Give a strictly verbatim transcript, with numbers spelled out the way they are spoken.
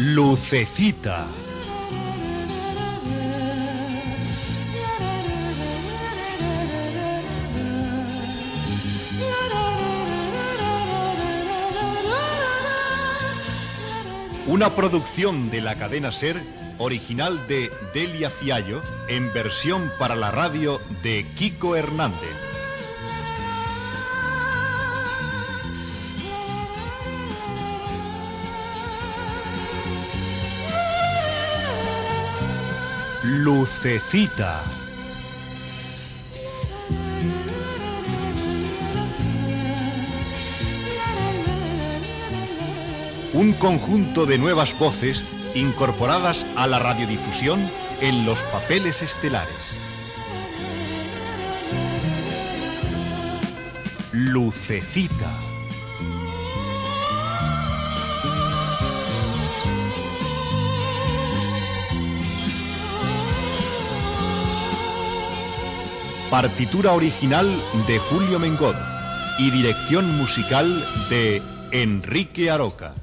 Lucecita. Una producción de la cadena SER, original de Delia Fiallo, en versión para la radio de Kiko Hernández. Lucecita. Un conjunto de nuevas voces incorporadas a la radiodifusión en los papeles estelares. Lucecita. Partitura original de Julio Mengod y dirección musical de Enrique Aroca.